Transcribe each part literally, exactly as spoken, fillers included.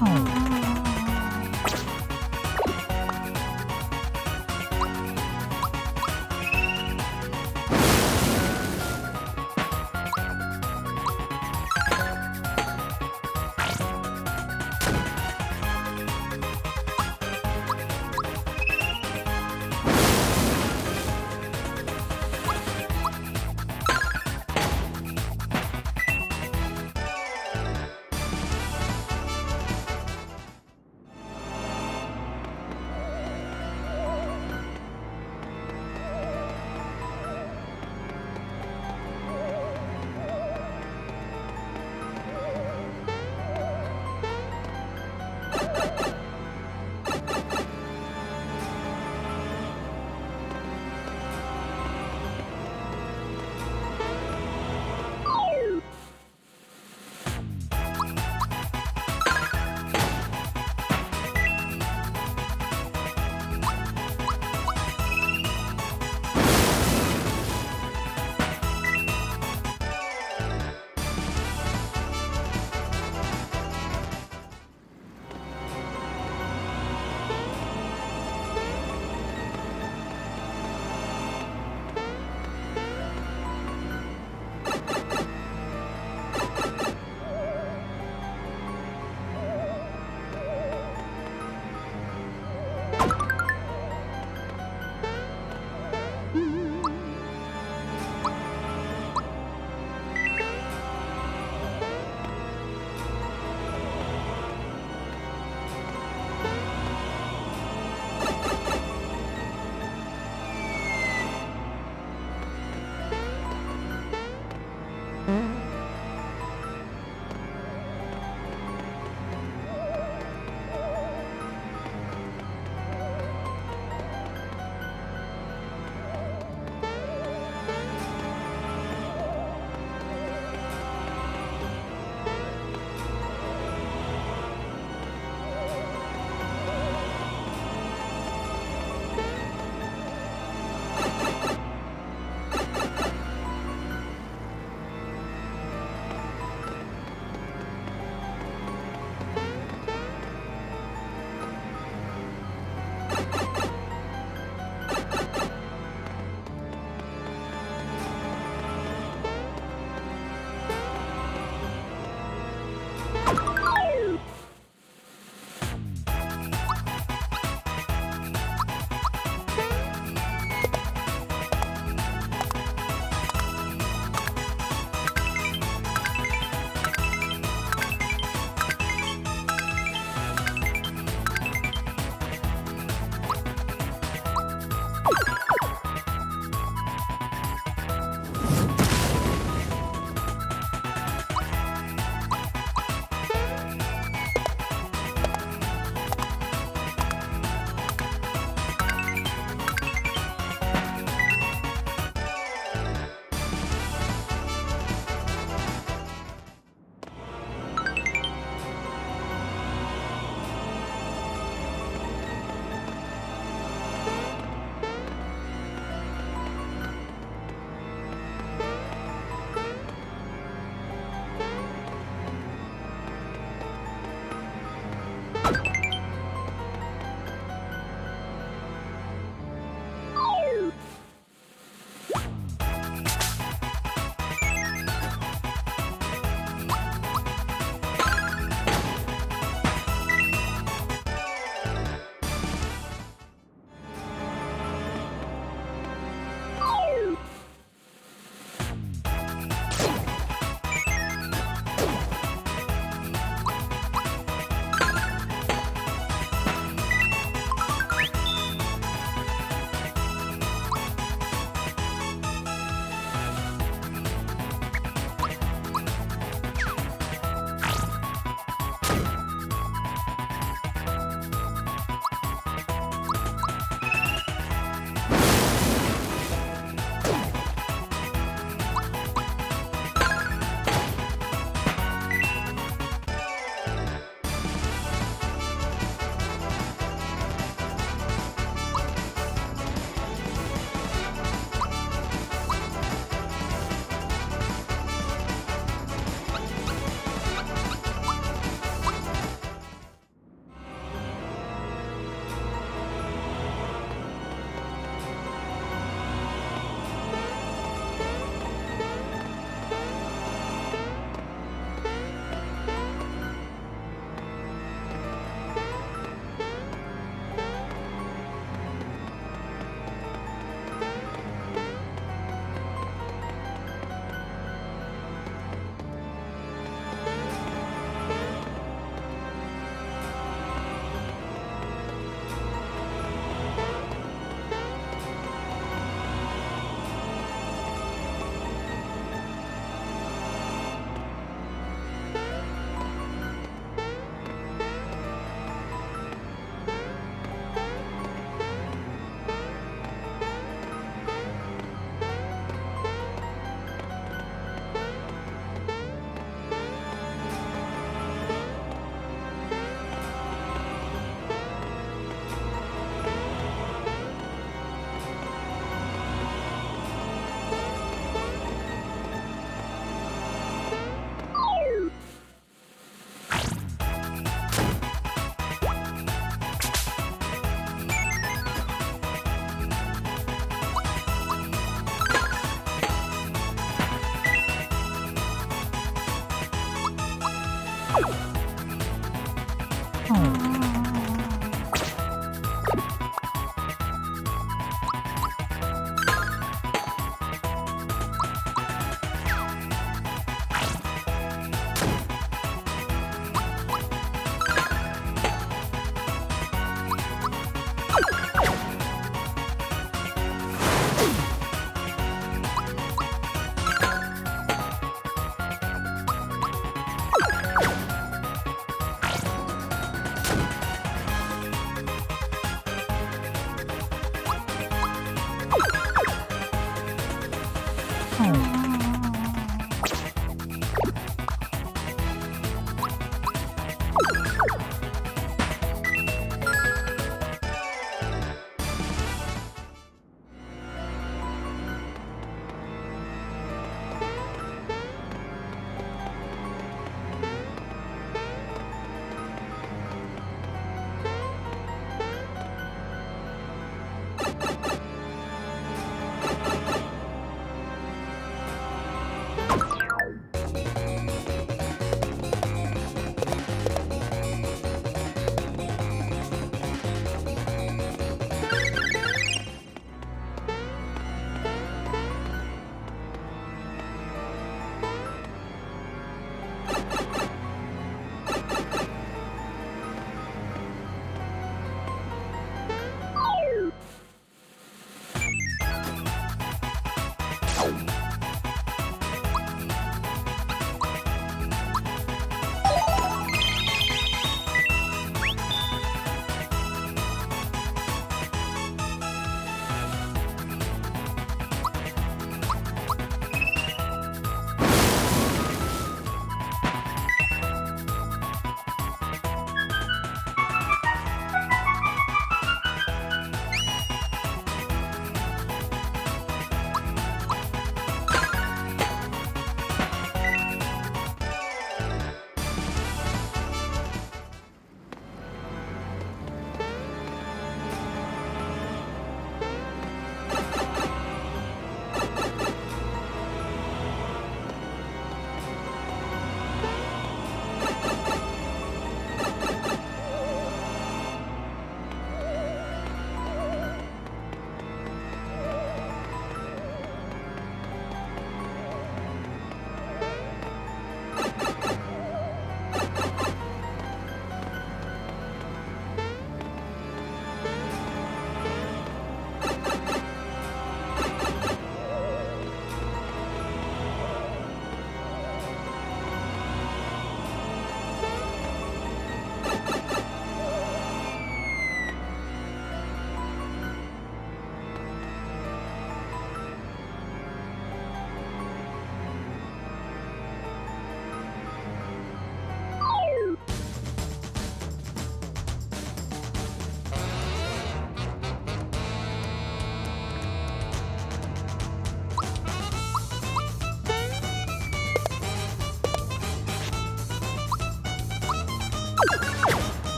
home. You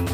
You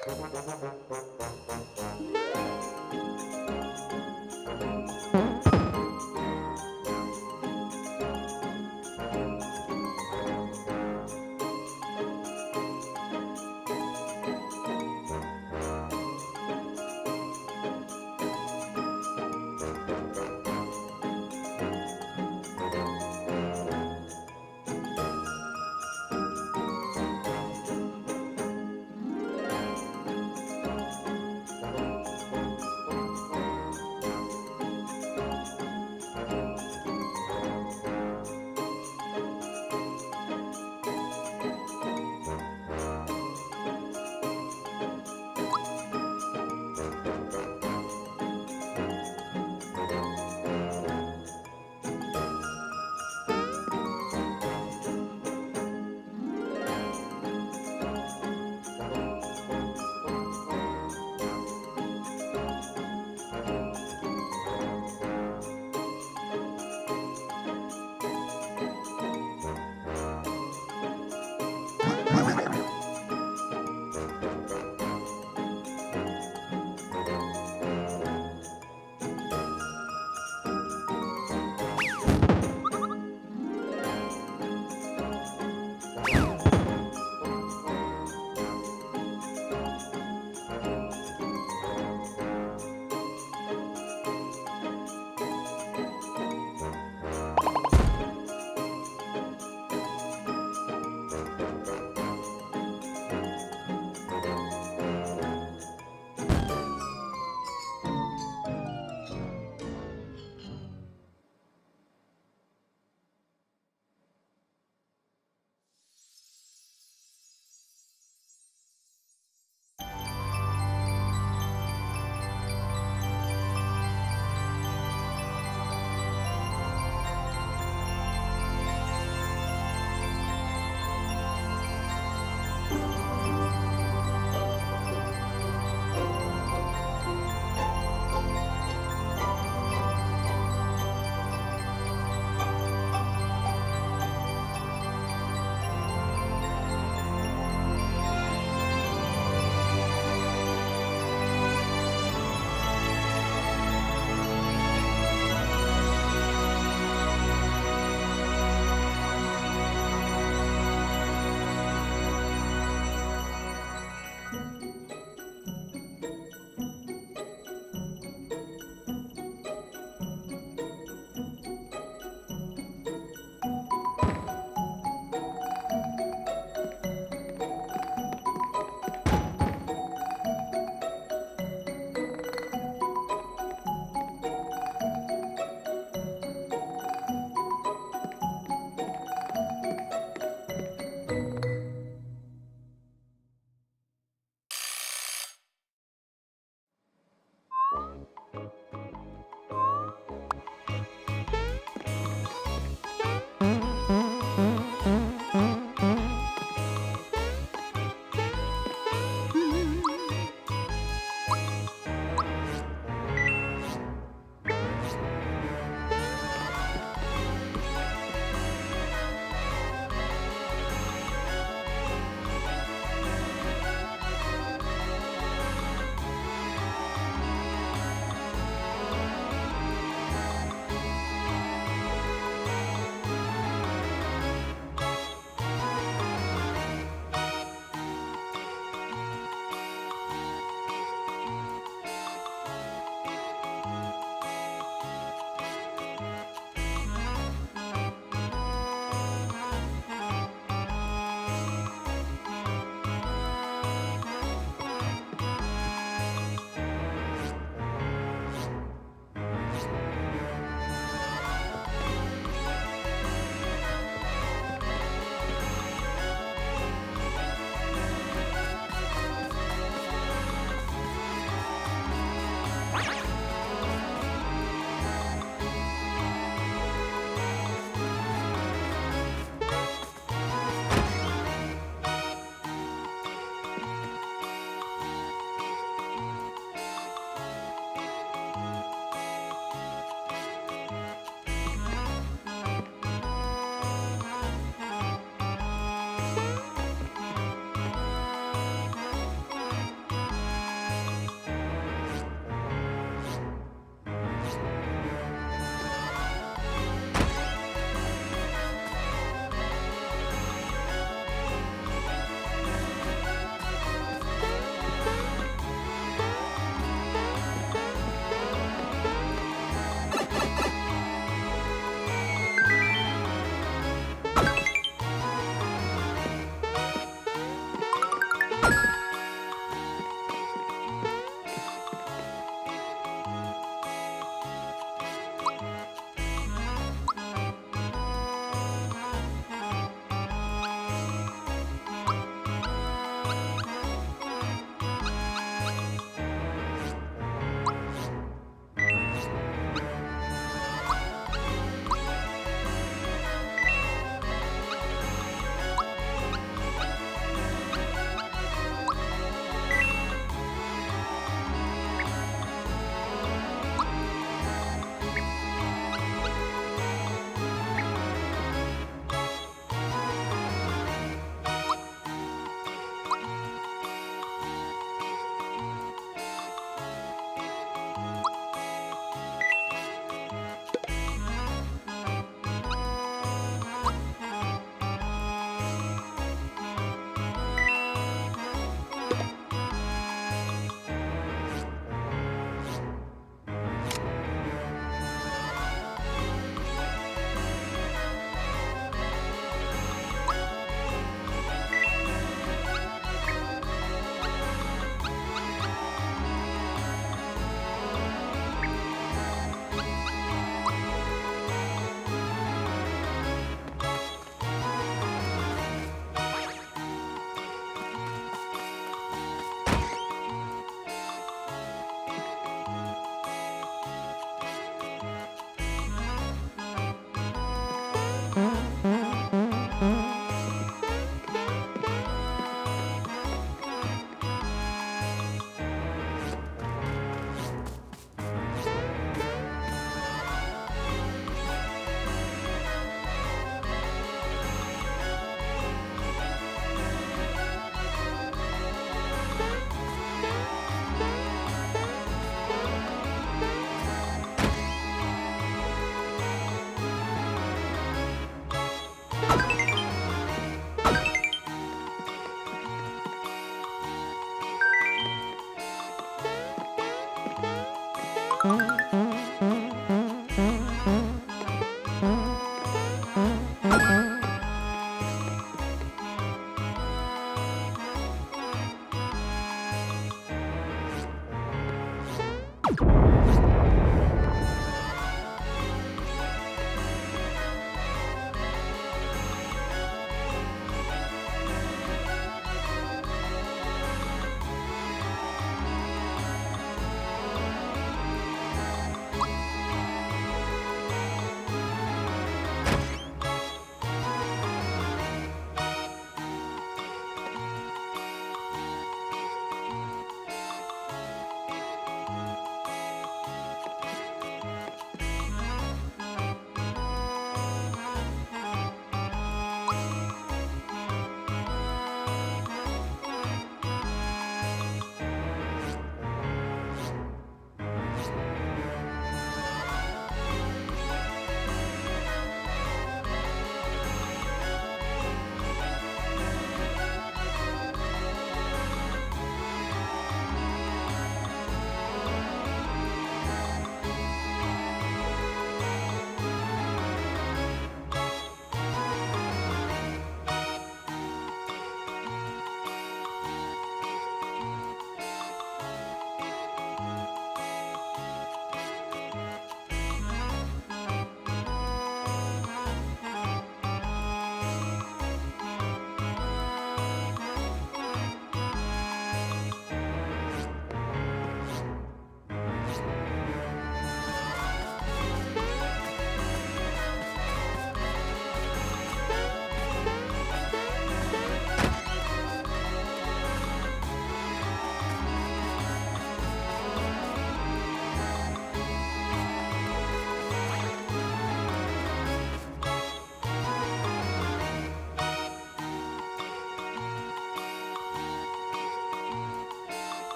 Thank you.